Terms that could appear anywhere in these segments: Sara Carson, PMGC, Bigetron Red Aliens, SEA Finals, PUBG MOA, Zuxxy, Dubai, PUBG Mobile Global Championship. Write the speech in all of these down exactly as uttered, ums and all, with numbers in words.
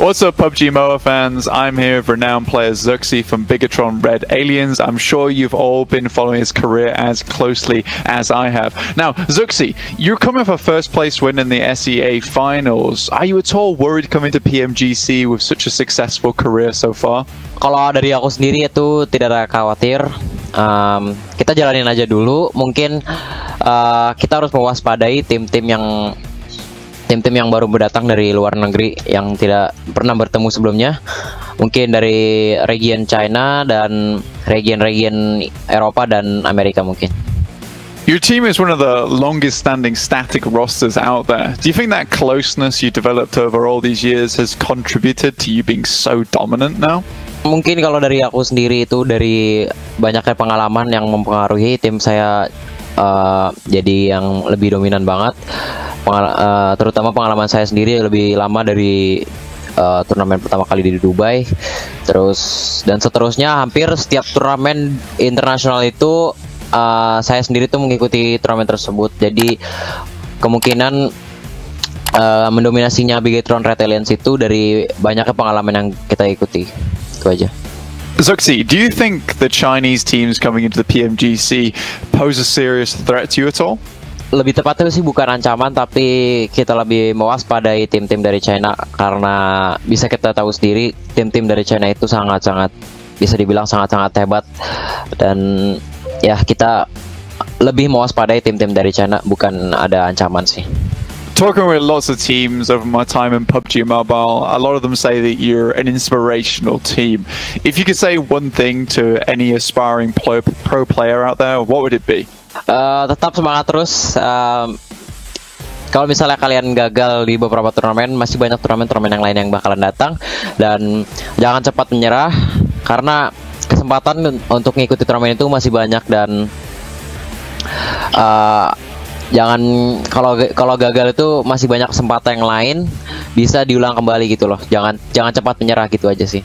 What's up, P U B G M O A fans? I'm here with renowned player Zuxxy from Bigetron Red Aliens. I'm sure you've all been following his career as closely as I have. Now, Zuxxy, you're coming for first place win in the S E A Finals. Are you at all worried coming to P M G C with such a successful career so far? Kalau dari aku sendiri itu tidak ada khawatir. Um, kita jalanin aja dulu. Mungkin uh, kita harus mewaspadai tim-tim yang tim-tim yang baru berdatang dari luar negeri yang tidak pernah bertemu sebelumnya, mungkin dari region China dan region-region Eropa dan Amerika mungkin. Your team is one of the longest standing static rosters out there. Do you think that closeness you developed over all these years has contributed to you being so dominant now? Mungkin kalau dari aku sendiri itu dari banyaknya pengalaman yang mempengaruhi tim saya uh, jadi yang lebih dominan banget. Pengal uh, terutama pengalaman saya sendiri lebih lama dari uh, turnamen pertama kali di Dubai, terus dan seterusnya. Hampir setiap turnamen internasional itu uh, saya sendiri tuh mengikuti turnamen tersebut, jadi kemungkinan uh, mendominasinya Bigetron Red Aliens itu dari banyaknya pengalaman yang kita ikuti. Itu aja. Zuxxy, do you think the Chinese teams coming into the P M G C pose a serious threat to you at all? Lebih tepatnya sih bukan ancaman, tapi kita lebih mewaspadai tim-tim dari China, karena bisa kita tahu sendiri tim-tim dari China itu sangat-sangat bisa dibilang sangat-sangat hebat, dan ya kita lebih mewaspadai tim-tim dari China, bukan ada ancaman sih. Talking with lots of teams over my time in P U B G Mobile, a lot of them say that you're an inspirational team. If you could say one thing to any aspiring pro, pro player out there, what would it be? Uh, tetap semangat terus. Uh, kalau misalnya kalian gagal di beberapa turnamen, masih banyak turnamen-turnamen yang lain yang bakalan datang, dan jangan cepat menyerah karena kesempatan untuk mengikuti turnamen itu masih banyak, dan uh, jangan kalau kalau gagal itu masih banyak kesempatan yang lain bisa diulang kembali gitu loh. Jangan jangan cepat menyerah gitu aja sih.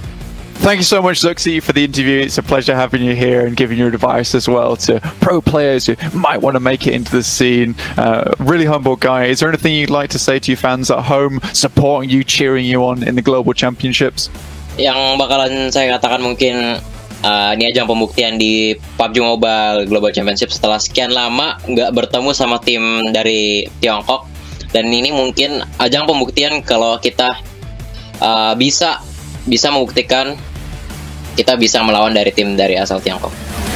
Thank you so much, Zuxxy, for the interview. It's a pleasure having you here and giving your advice as well to pro players who might want to make it into the scene. Uh, really humble guy. Is there anything you'd like to say to your fans at home supporting you, cheering you on in the global championships? Yang bakalan saya katakan mungkin Uh, ini aja pembuktian di P U B G Mobile Global Championship setelah sekian lama nggak bertemu sama tim dari Tiongkok, dan ini mungkin ajang pembuktian kalau kita uh, bisa bisa membuktikan kita bisa melawan dari tim dari asal Tiongkok.